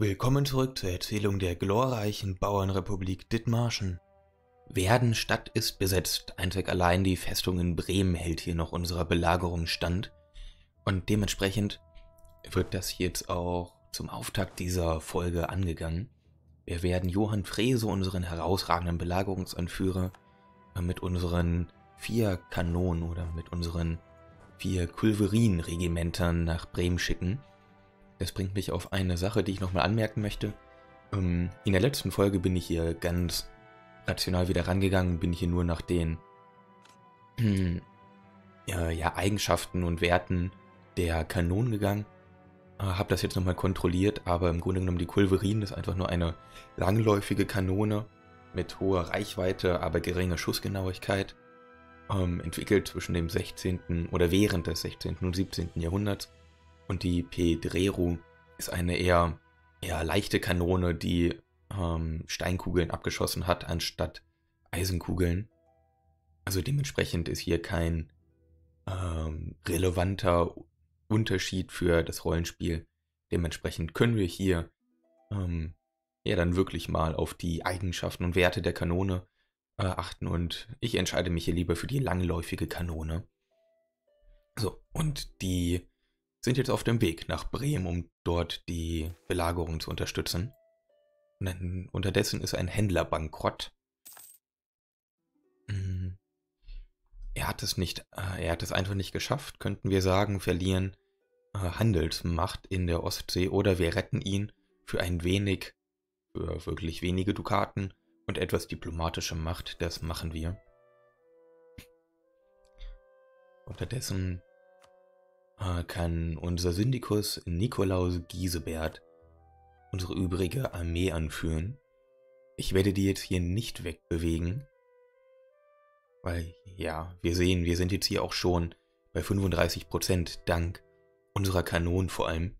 Willkommen zurück zur Erzählung der glorreichen Bauernrepublik Dithmarschen. Werdenstadt ist besetzt, einzig allein die Festung in Bremen hält hier noch unserer Belagerung stand. Und dementsprechend wird das jetzt auch zum Auftakt dieser Folge angegangen. Wir werden Johann Frese, unseren herausragenden Belagerungsanführer, mit unseren 4 Kanonen oder mit unseren 4 Kulverin-Regimentern nach Bremen schicken. Das bringt mich auf eine Sache, die ich nochmal anmerken möchte. In der letzten Folge bin ich hier ganz rational wieder rangegangen, bin hier nur nach den Eigenschaften und Werten der Kanonen gegangen. Habe das jetzt nochmal kontrolliert, aber im Grunde genommen die Kulverin ist einfach nur eine langläufige Kanone mit hoher Reichweite, aber geringer Schussgenauigkeit. Entwickelt zwischen dem 16. oder während des 16. und 17. Jahrhunderts. Und die Pedrero ist eine eher leichte Kanone, die Steinkugeln abgeschossen hat, anstatt Eisenkugeln. Also dementsprechend ist hier kein relevanter Unterschied für das Rollenspiel. Dementsprechend können wir hier dann wirklich mal auf die Eigenschaften und Werte der Kanone achten. Und ich entscheide mich hier lieber für die langläufige Kanone. So, und die sind jetzt auf dem Weg nach Bremen, um dort die Belagerung zu unterstützen. Und dann, unterdessen ist ein Händler bankrott. Er hat es einfach nicht geschafft, könnten wir sagen, verlieren Handelsmacht in der Ostsee, oder wir retten ihn für wirklich wenige Dukaten und etwas diplomatische Macht. Das machen wir. Unterdessen kann unser Syndikus Nikolaus Giesebert unsere übrige Armee anführen. Ich werde die jetzt hier nicht wegbewegen, weil, ja, wir sehen, wir sind jetzt hier auch schon bei 35% dank unserer Kanonen vor allem.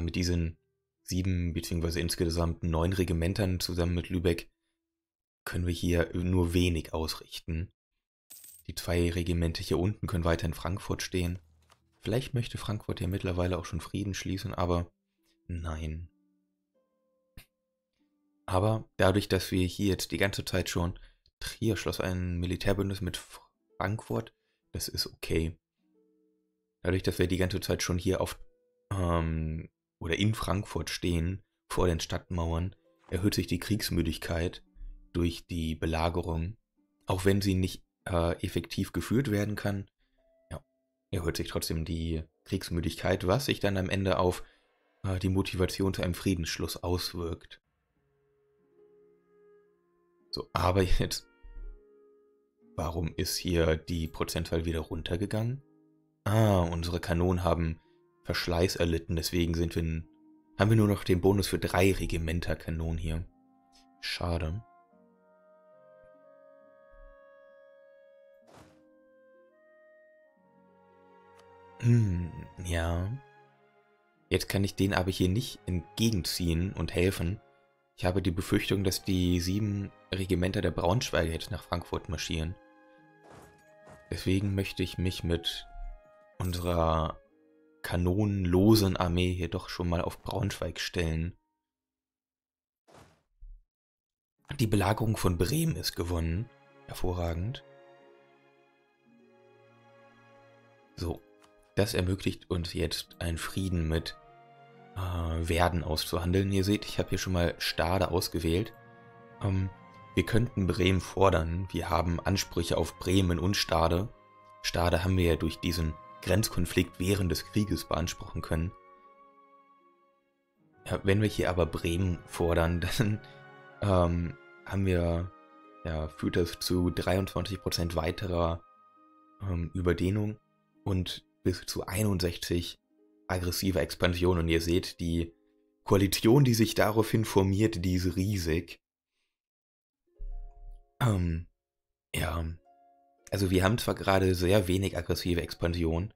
Mit diesen 7 bzw. insgesamt 9 Regimentern zusammen mit Lübeck können wir hier nur wenig ausrichten. Die 2 Regimente hier unten können weiter in Frankfurt stehen. Vielleicht möchte Frankfurt ja mittlerweile auch schon Frieden schließen, aber nein. Aber dadurch, dass wir hier jetzt die ganze Zeit schon, Trier schloss ein Militärbündnis mit Frankfurt, das ist okay. Dadurch, dass wir die ganze Zeit schon hier auf oder in Frankfurt stehen, vor den Stadtmauern, erhöht sich die Kriegsmüdigkeit durch die Belagerung, auch wenn sie nicht effektiv geführt werden kann. Ja, erhöht sich trotzdem die Kriegsmüdigkeit, was sich dann am Ende auf die Motivation zu einem Friedensschluss auswirkt. So, aber jetzt, warum ist hier die Prozentzahl wieder runtergegangen? Unsere Kanonen haben Verschleiß erlitten, deswegen haben wir nur noch den Bonus für 3 Regimenter Kanonen hier. Schade. Ja. Jetzt kann ich den aber hier nicht entgegenziehen und helfen. Ich habe die Befürchtung, dass die 7 Regimenter der Braunschweiger jetzt nach Frankfurt marschieren. Deswegen möchte ich mich mit unserer kanonenlosen Armee hier doch schon mal auf Braunschweig stellen. Die Belagerung von Bremen ist gewonnen. Hervorragend. So. Das ermöglicht uns jetzt, einen Frieden mit Werden auszuhandeln. Ihr seht, ich habe hier schon mal Stade ausgewählt. Wir könnten Bremen fordern. Wir haben Ansprüche auf Bremen und Stade. Stade haben wir ja durch diesen Grenzkonflikt während des Krieges beanspruchen können. Ja, wenn wir hier aber Bremen fordern, dann führt das zu 23% weiterer Überdehnung und bis zu 61 aggressive Expansion. Und ihr seht, die Koalition, die sich daraufhin formiert, die ist riesig. Also wir haben zwar gerade sehr wenig aggressive Expansion,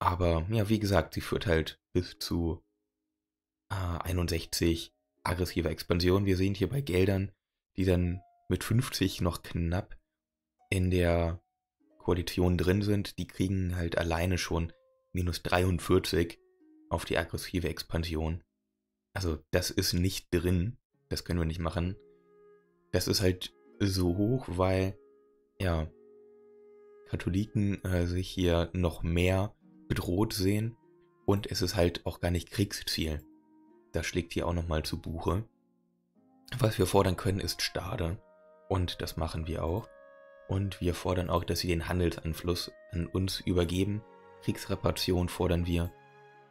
aber ja, wie gesagt, sie führt halt bis zu 61 aggressive Expansion. Wir sehen hier bei Geldern, die dann mit 50 noch knapp in der Koalition drin sind, die kriegen halt alleine schon minus 43 auf die aggressive Expansion. Also das ist nicht drin. Das können wir nicht machen. Das ist halt so hoch, weil ja Katholiken sich hier noch mehr bedroht sehen. Und es ist halt auch gar nicht Kriegsziel. Das schlägt hier auch nochmal zu Buche. Was wir fordern können, ist Stade. Und das machen wir auch. Und wir fordern auch, dass sie den Handelsanfluss an uns übergeben. Kriegsreparation fordern wir.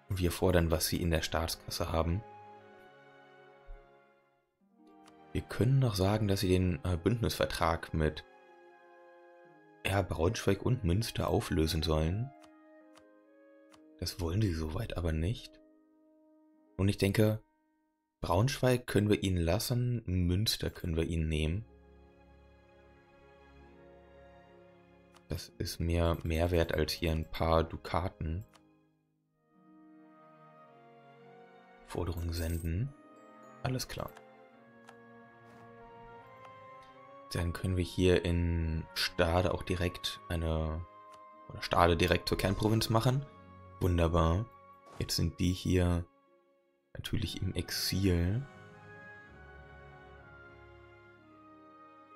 Wir fordern, was sie in der Staatskasse haben. Wir können noch sagen, dass sie den Bündnisvertrag mit Braunschweig und Münster auflösen sollen. Das wollen sie soweit aber nicht. Und ich denke, Braunschweig können wir ihnen lassen, Münster können wir ihnen nehmen. Das ist mehr Mehrwert als hier ein paar Dukaten. Forderung senden. Alles klar. Dann können wir hier in Stade auch direkt Stade direkt zur Kernprovinz machen. Wunderbar. Jetzt sind die hier natürlich im Exil.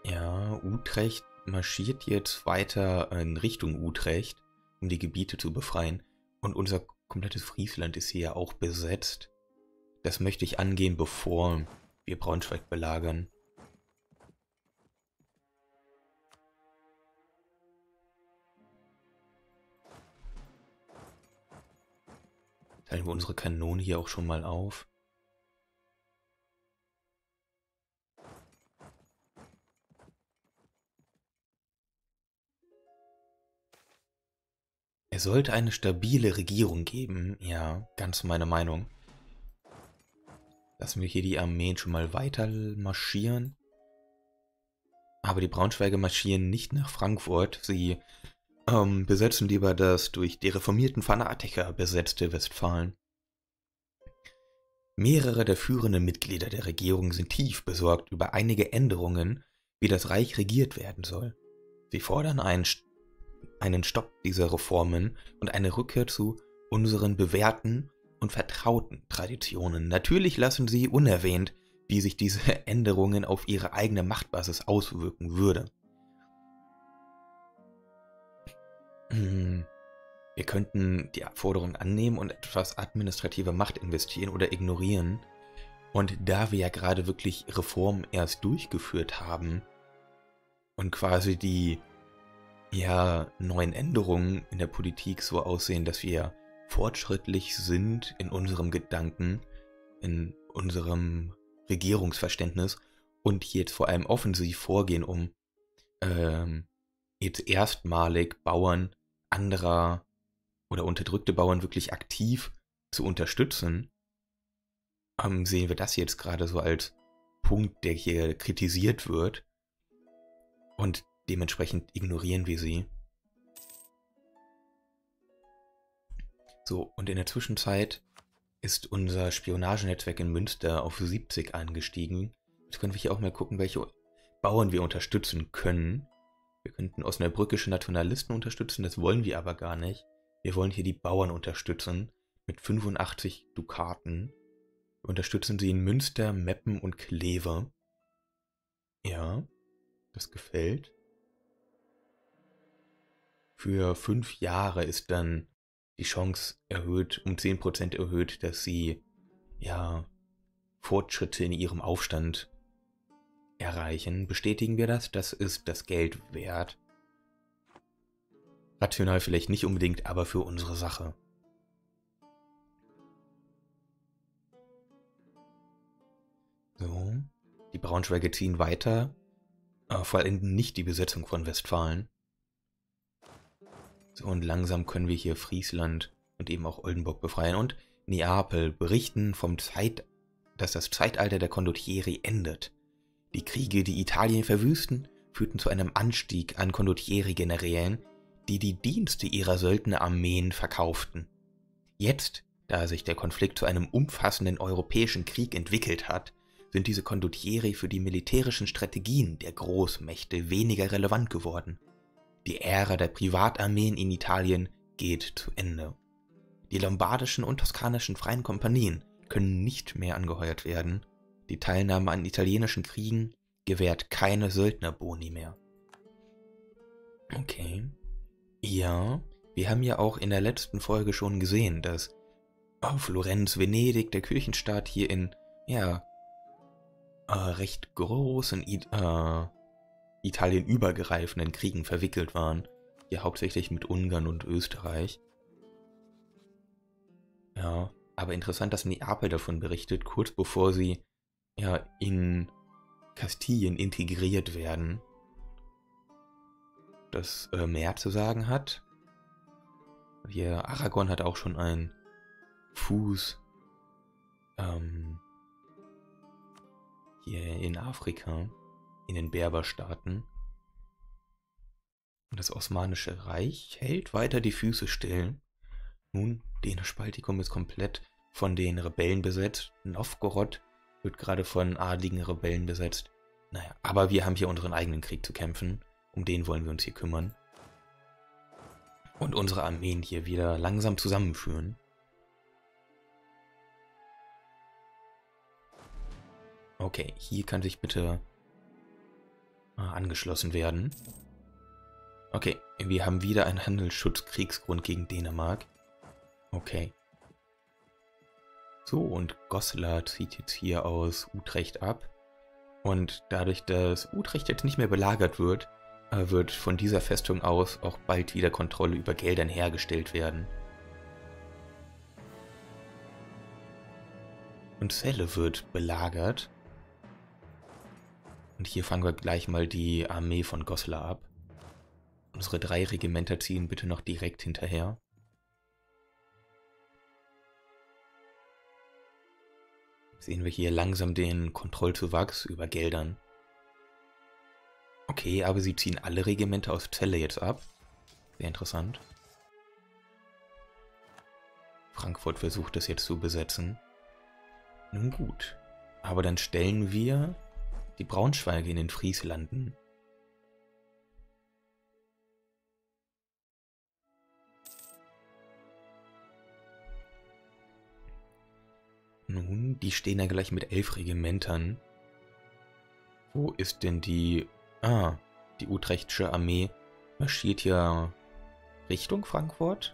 Ja, Utrecht marschiert jetzt weiter in Richtung Utrecht, um die Gebiete zu befreien. Und unser komplettes Friesland ist hier ja auch besetzt. Das möchte ich angehen, bevor wir Braunschweig belagern. Teilen wir unsere Kanone hier auch schon mal auf. Es sollte eine stabile Regierung geben. Ja, ganz meine Meinung. Lassen wir hier die Armeen schon mal weiter marschieren. Aber die Braunschweiger marschieren nicht nach Frankfurt. Sie besetzen lieber das durch die reformierten Fanatiker besetzte Westfalen. Mehrere der führenden Mitglieder der Regierung sind tief besorgt über einige Änderungen, wie das Reich regiert werden soll. Sie fordern einen Stopp dieser Reformen und eine Rückkehr zu unseren bewährten und vertrauten Traditionen. Natürlich lassen sie unerwähnt, wie sich diese Änderungen auf ihre eigene Machtbasis auswirken würde. Wir könnten die Forderung annehmen und etwas administrative Macht investieren oder ignorieren. Und da wir ja gerade wirklich Reformen erst durchgeführt haben und quasi die neuen Änderungen in der Politik so aussehen, dass wir fortschrittlich sind in unserem Gedanken, in unserem Regierungsverständnis und jetzt vor allem offensiv vorgehen, um jetzt erstmalig Bauern anderer oder unterdrückte Bauern wirklich aktiv zu unterstützen, sehen wir das jetzt gerade so als Punkt, der hier kritisiert wird und dementsprechend ignorieren wir sie. So, und in der Zwischenzeit ist unser Spionagenetzwerk in Münster auf 70 angestiegen. Jetzt können wir hier auch mal gucken, welche Bauern wir unterstützen können. Wir könnten osnabrückische Nationalisten unterstützen, das wollen wir aber gar nicht. Wir wollen hier die Bauern unterstützen mit 85 Dukaten. Wir unterstützen sie in Münster, Meppen und Kleve. Ja, das gefällt. Für 5 Jahre ist dann die Chance erhöht, um 10% erhöht, dass sie Fortschritte in ihrem Aufstand erreichen. Bestätigen wir das? Das ist das Geld wert. Rational vielleicht nicht unbedingt, aber für unsere Sache. So, die Braunschweiger ziehen weiter, vor allem nicht die Besetzung von Westfalen. So, und langsam können wir hier Friesland und eben auch Oldenburg befreien und Neapel berichten dass das Zeitalter der Condottieri endet. Die Kriege, die Italien verwüsten, führten zu einem Anstieg an Condottieri-Generälen, die die Dienste ihrer Söldnerarmeen verkauften. Jetzt, da sich der Konflikt zu einem umfassenden europäischen Krieg entwickelt hat, sind diese Condottieri für die militärischen Strategien der Großmächte weniger relevant geworden. Die Ära der Privatarmeen in Italien geht zu Ende. Die lombardischen und toskanischen freien Kompanien können nicht mehr angeheuert werden. Die Teilnahme an italienischen Kriegen gewährt keine Söldnerboni mehr. Okay. Ja, wir haben ja auch in der letzten Folge schon gesehen, dass auf Florenz, Venedig, der Kirchenstaat hier in, ja, recht großen Italien übergreifenden Kriegen verwickelt waren. Ja, hauptsächlich mit Ungarn und Österreich. Ja, aber interessant, dass Neapel davon berichtet, kurz bevor sie ja in Kastilien integriert werden. Das mehr zu sagen hat. Hier, Aragon hat auch schon einen Fuß hier in Afrika, in den Berberstaaten. Und das Osmanische Reich hält weiter die Füße still. Nun, Dänisch Baltikum ist komplett von den Rebellen besetzt. Novgorod wird gerade von adligen Rebellen besetzt. Naja, aber wir haben hier unseren eigenen Krieg zu kämpfen. Um den wollen wir uns hier kümmern. Und unsere Armeen hier wieder langsam zusammenführen. Okay, hier kann sich bitte angeschlossen werden. Okay, wir haben wieder einen Handelsschutzkriegsgrund gegen Dänemark. Okay. So, und Goslar zieht jetzt hier aus Utrecht ab. Und dadurch, dass Utrecht jetzt nicht mehr belagert wird, wird von dieser Festung aus auch bald wieder Kontrolle über Geldern hergestellt werden. Und Celle wird belagert. Und hier fangen wir gleich mal die Armee von Goslar ab. Unsere 3 Regimenter ziehen bitte noch direkt hinterher. Sehen wir hier langsam den Kontrollzuwachs über Geldern. Okay, aber sie ziehen alle Regimenter aus Celle jetzt ab. Sehr interessant. Frankfurt versucht das jetzt zu besetzen. Nun gut, aber dann stellen wir die Braunschweiger in den Frieslanden. Nun, die stehen da gleich mit 11 Regimentern. Wo ist denn die... Ah, die Utrechtsche Armee marschiert ja Richtung Frankfurt?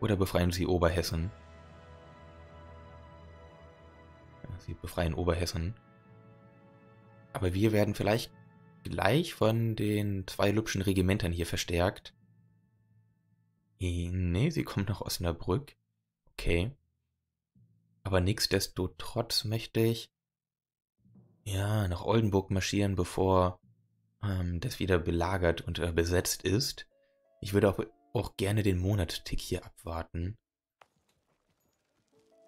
Oder befreien sie Oberhessen? Ja, sie befreien Oberhessen. Aber wir werden vielleicht gleich von den 2 lübschen Regimentern hier verstärkt. Nee, sie kommt nach Osnabrück. Okay. Aber nichtsdestotrotz möchte ich ja nach Oldenburg marschieren, bevor... das wieder belagert und besetzt ist. Ich würde auch gerne den Monatstick hier abwarten.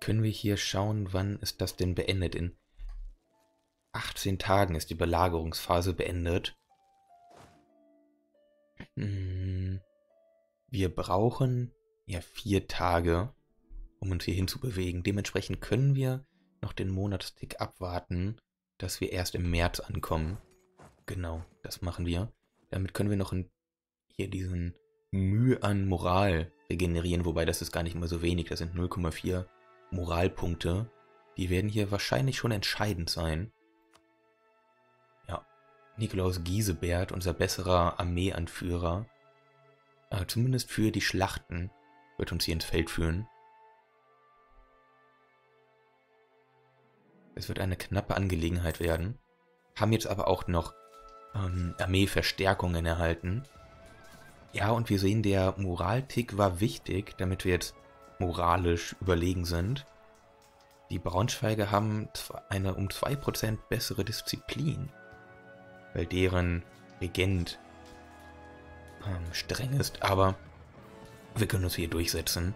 Können wir hier schauen, wann ist das denn beendet? In 18 Tagen ist die Belagerungsphase beendet. Wir brauchen ja 4 Tage, um uns hier hinzubewegen. Dementsprechend können wir noch den Monatstick abwarten, dass wir erst im März ankommen. Genau, das machen wir. Damit können wir noch hier diesen Mühe an Moral regenerieren, wobei das ist gar nicht mal so wenig. Das sind 0,4 Moralpunkte. Die werden hier wahrscheinlich schon entscheidend sein. Ja, Nikolaus Giesebert, unser besserer Armeeanführer, zumindest für die Schlachten, wird uns hier ins Feld führen. Es wird eine knappe Angelegenheit werden. Haben jetzt aber auch noch Armeeverstärkungen erhalten. Ja, und wir sehen, der Moraltick war wichtig, damit wir jetzt moralisch überlegen sind. Die Braunschweiger haben eine um 2% bessere Disziplin, weil deren Regent streng ist, aber wir können uns hier durchsetzen.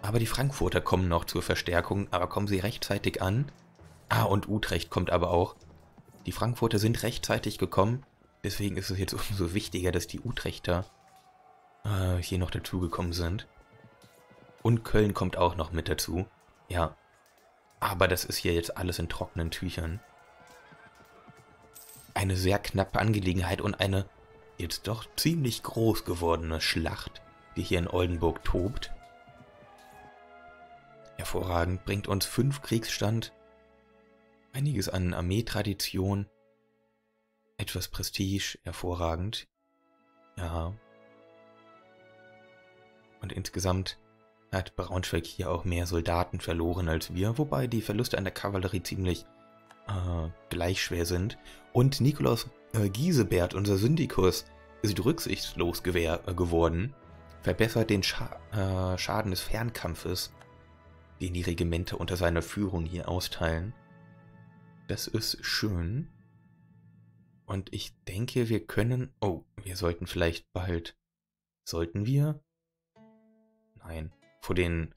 Aber die Frankfurter kommen noch zur Verstärkung, aber kommen sie rechtzeitig an? Ah, und Utrecht kommt aber auch. Die Frankfurter sind rechtzeitig gekommen, deswegen ist es jetzt umso wichtiger, dass die Utrechter hier noch dazugekommen sind. Und Köln kommt auch noch mit dazu. Ja, aber das ist hier jetzt alles in trockenen Tüchern. Eine sehr knappe Angelegenheit und eine jetzt doch ziemlich groß gewordene Schlacht, die hier in Oldenburg tobt. Ja, hervorragend, bringt uns 5 Kriegsstand, einiges an Armeetradition, etwas Prestige, hervorragend. Ja. Und insgesamt hat Braunschweig hier auch mehr Soldaten verloren als wir, wobei die Verluste an der Kavallerie ziemlich gleich schwer sind. Und Nikolaus Giesebert, unser Syndikus, ist rücksichtslos geworden, verbessert den Schaden des Fernkampfes, den die Regimenter unter seiner Führung hier austeilen. Das ist schön. Und ich denke, wir können... Oh, wir sollten vielleicht bald... Sollten wir? Nein. Vor den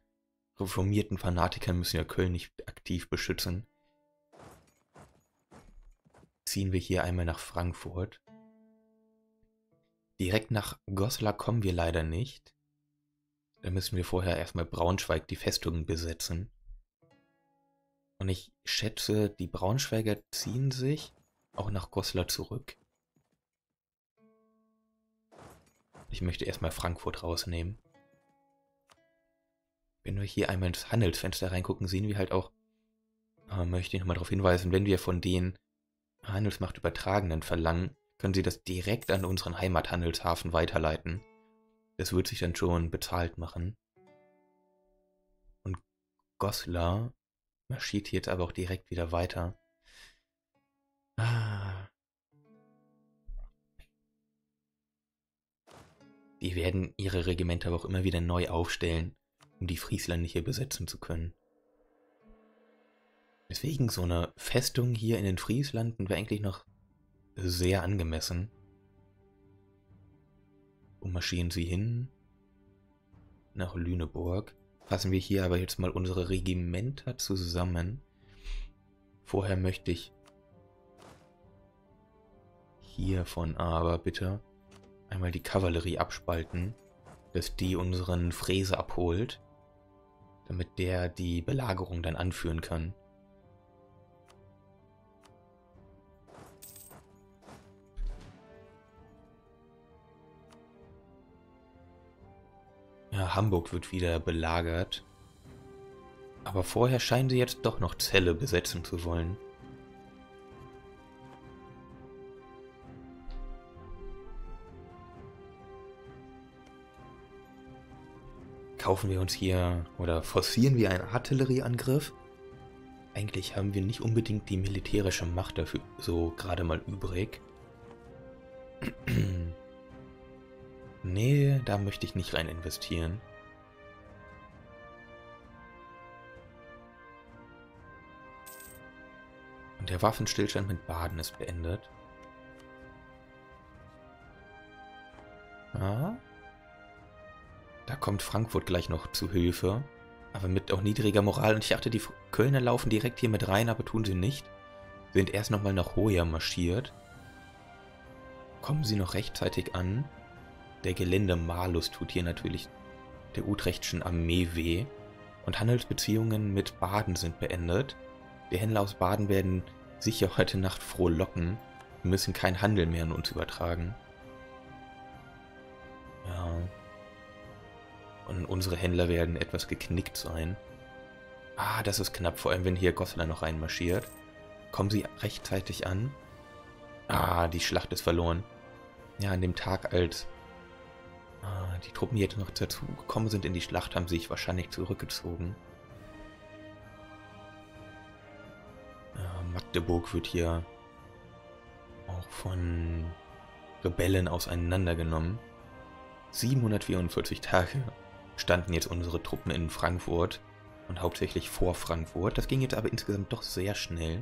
reformierten Fanatikern müssen wir Köln nicht aktiv beschützen. Ziehen wir hier einmal nach Frankfurt. Direkt nach Goslar kommen wir leider nicht. Da müssen wir vorher erstmal Braunschweig, die Festungen besetzen. Und ich schätze, die Braunschweiger ziehen sich auch nach Goslar zurück. Ich möchte erstmal Frankfurt rausnehmen. Wenn wir hier einmal ins Handelsfenster reingucken, sehen wir halt auch, möchte ich nochmal darauf hinweisen, wenn wir von den Handelsmachtübertragenden verlangen, können sie das direkt an unseren Heimathandelshafen weiterleiten. Das wird sich dann schon bezahlt machen. Und Goslar marschiert jetzt aber auch direkt wieder weiter. Ah. Die werden ihre Regimenter aber auch immer wieder neu aufstellen, um die Friesländische besetzen zu können. Deswegen so eine Festung hier in den Frieslanden wäre eigentlich noch sehr angemessen. Wo marschieren sie hin? Nach Lüneburg. Fassen wir hier aber jetzt mal unsere Regimenter zusammen. Vorher möchte ich hiervon aber bitte einmal die Kavallerie abspalten, dass die unseren Frese abholt, damit der die Belagerung dann anführen kann. Ja, Hamburg wird wieder belagert. Aber vorher scheinen sie jetzt doch noch Celle besetzen zu wollen. Kaufen wir uns hier oder forcieren wir einen Artillerieangriff? Eigentlich haben wir nicht unbedingt die militärische Macht dafür so gerade mal übrig. Nee, da möchte ich nicht rein investieren. Und der Waffenstillstand mit Baden ist beendet. Ah. Da kommt Frankfurt gleich noch zu Hilfe, aber mit auch niedriger Moral. Und ich dachte, die Kölner laufen direkt hier mit rein, aber tun sie nicht. Sind erst nochmal nach Hoya marschiert. Kommen sie noch rechtzeitig an. Der Geländemalus tut hier natürlich der utrechtischen Armee weh. Und Handelsbeziehungen mit Baden sind beendet. Die Händler aus Baden werden sicher heute Nacht frohlocken. Wir müssen keinen Handel mehr an uns übertragen. Ja... Und unsere Händler werden etwas geknickt sein. Ah, das ist knapp, vor allem wenn hier Goslar noch reinmarschiert. Kommen sie rechtzeitig an? Ah, die Schlacht ist verloren. Ja, an dem Tag, als die Truppen jetzt noch dazugekommen sind in die Schlacht, haben sie sich wahrscheinlich zurückgezogen. Magdeburg wird hier auch von Rebellen auseinandergenommen. 744 Tage standen jetzt unsere Truppen in Frankfurt und hauptsächlich vor Frankfurt. Das ging jetzt aber insgesamt doch sehr schnell.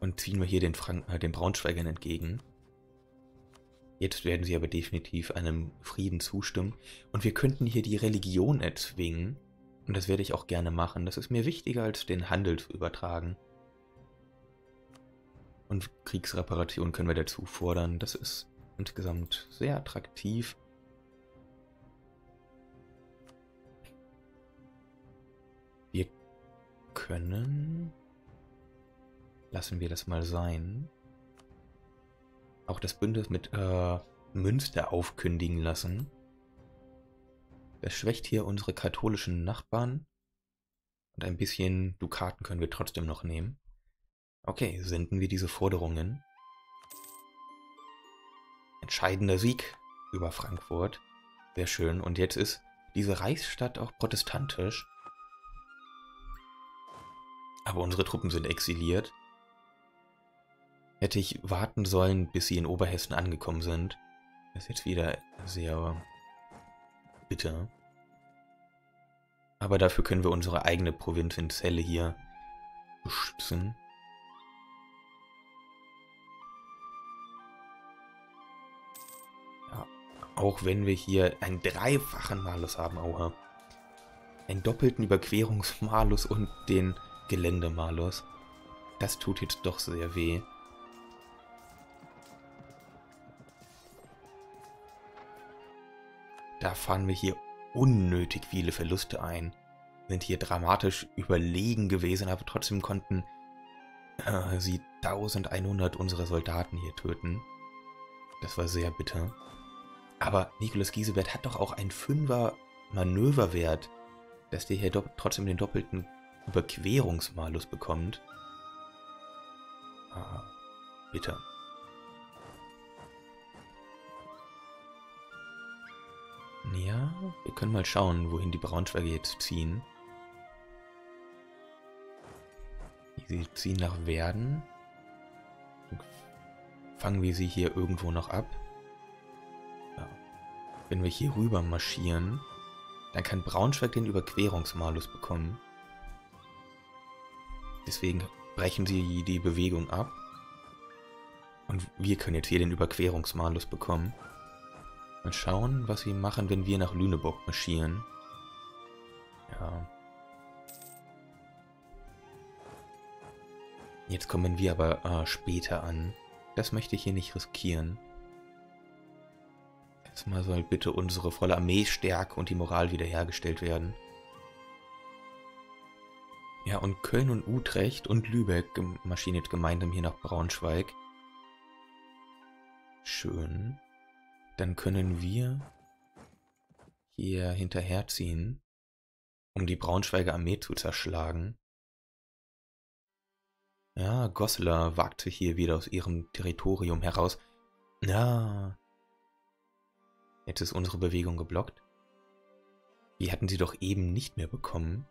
Und ziehen wir hier den Braunschweigern entgegen. Jetzt werden sie aber definitiv einem Frieden zustimmen. Und wir könnten hier die Religion erzwingen. Und das werde ich auch gerne machen. Das ist mir wichtiger, als den Handel zu übertragen. Und Kriegsreparation können wir dazu fordern. Das ist insgesamt sehr attraktiv. Wir können... Lassen wir das mal sein. Auch das Bündnis mit Münster aufkündigen lassen. Das schwächt hier unsere katholischen Nachbarn. Und ein bisschen Dukaten können wir trotzdem noch nehmen. Okay, senden wir diese Forderungen. Entscheidender Sieg über Frankfurt. Sehr schön. Und jetzt ist diese Reichsstadt auch protestantisch. Aber unsere Truppen sind exiliert. Hätte ich warten sollen, bis sie in Oberhessen angekommen sind. Das ist jetzt wieder sehr bitter. Aber dafür können wir unsere eigene Provinz in Celle hier beschützen. Ja, auch wenn wir hier einen dreifachen Malus haben, Oha. Einen doppelten Überquerungsmalus und den Geländemalus. Das tut jetzt doch sehr weh. Da fahren wir hier unnötig viele Verluste ein. Sind hier dramatisch überlegen gewesen, aber trotzdem konnten sie 1100 unserer Soldaten hier töten. Das war sehr bitter. Aber Nikolaus Giesebert hat doch auch einen 5er Manöverwert, dass der hier trotzdem den doppelten Überquerungsmalus bekommt. Ah, bitter. Ja, wir können mal schauen, wohin die Braunschweiger jetzt ziehen. Sie ziehen nach Werden. Dann fangen wir sie hier irgendwo noch ab. Ja. Wenn wir hier rüber marschieren, dann kann Braunschweig den Überquerungsmalus bekommen. Deswegen brechen sie die Bewegung ab. Und wir können jetzt hier den Überquerungsmalus bekommen. Mal schauen, was wir machen, wenn wir nach Lüneburg marschieren. Ja. Jetzt kommen wir aber später an. Das möchte ich hier nicht riskieren. Erstmal soll bitte unsere volle Armeestärke und die Moral wiederhergestellt werden. Ja, und Köln und Utrecht und Lübeck marschieren jetzt gemeinsam hier nach Braunschweig. Schön. Dann können wir hier hinterherziehen, um die Braunschweiger Armee zu zerschlagen. Ja, Goslar wagt sich hier wieder aus ihrem Territorium heraus. Ja, jetzt ist unsere Bewegung geblockt. Wir hatten sie doch eben nicht mehr bekommen.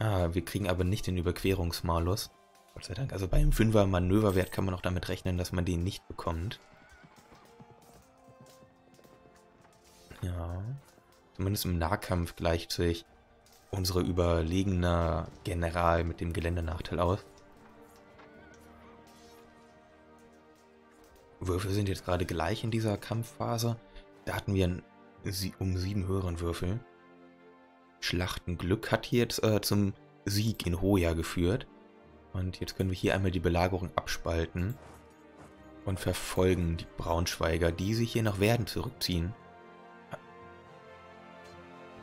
Ah, wir kriegen aber nicht den Überquerungsmalus. Gott sei Dank. Also beim 5er Manöverwert kann man auch damit rechnen, dass man den nicht bekommt. Ja. Zumindest im Nahkampf gleicht sich unsere überlegene General mit dem Geländenachteil aus. Würfel sind jetzt gerade gleich in dieser Kampfphase. Da hatten wir einen um 7 höheren Würfel. Schlachtenglück hat hier jetzt zum Sieg in Hoya geführt. Und jetzt können wir hier einmal die Belagerung abspalten und verfolgen die Braunschweiger, die sich hier nach Werden zurückziehen.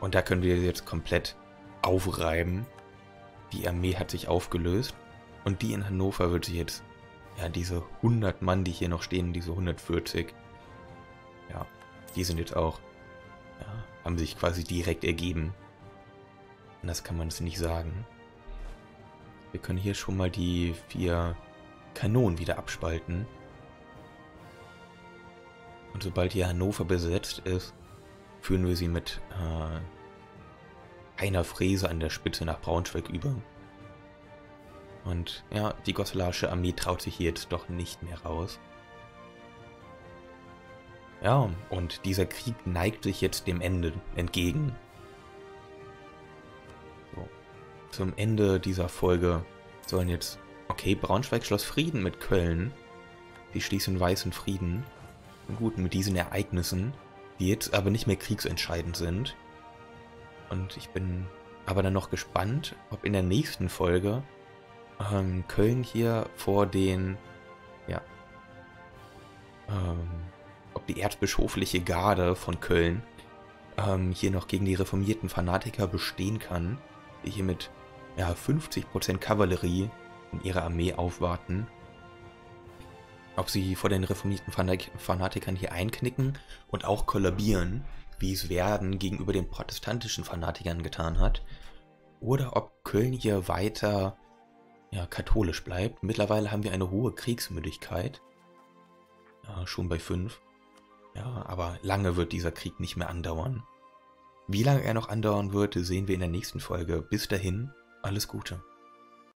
Und da können wir jetzt komplett aufreiben. Die Armee hat sich aufgelöst und die in Hannover wird sich jetzt, ja, diese 100 Mann, die hier noch stehen, diese 140, ja, die sind jetzt auch, ja, haben sich quasi direkt ergeben. Anders kann man es nicht sagen. Wir können hier schon mal die 4 Kanonen wieder abspalten. Und sobald hier Hannover besetzt ist, führen wir sie mit einer Frese an der Spitze nach Braunschweig über. Und ja, die Goslarsche Armee traut sich hier jetzt doch nicht mehr raus. Ja, und dieser Krieg neigt sich jetzt dem Ende entgegen. Zum Ende dieser Folge sollen jetzt... Okay, Braunschweig schloss Frieden mit Köln. Sie schließen weißen Frieden. Und gut, mit diesen Ereignissen, die jetzt aber nicht mehr kriegsentscheidend sind. Und ich bin aber dann noch gespannt, ob in der nächsten Folge Köln hier vor den... Ja. Ob die erzbischofliche Garde von Köln hier noch gegen die reformierten Fanatiker bestehen kann. Die hier mit, ja, 50% Kavallerie in ihrer Armee aufwarten. ob sie vor den reformierten Fanatikern hier einknicken und auch kollabieren, wie es Werden gegenüber den protestantischen Fanatikern getan hat, oder ob Köln hier weiter katholisch bleibt. Mittlerweile haben wir eine hohe Kriegsmüdigkeit, schon bei 5, aber lange wird dieser Krieg nicht mehr andauern. Wie lange er noch andauern wird, sehen wir in der nächsten Folge. Bis dahin, alles Gute.